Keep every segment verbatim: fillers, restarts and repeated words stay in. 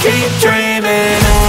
keep dreaming on.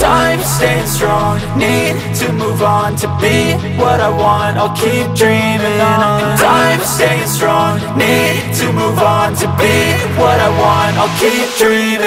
I'm staying strong, need to move on to be what I want. I'll keep dreaming on. And I'm staying strong, need to move on to be what I want. I'll keep dreaming on.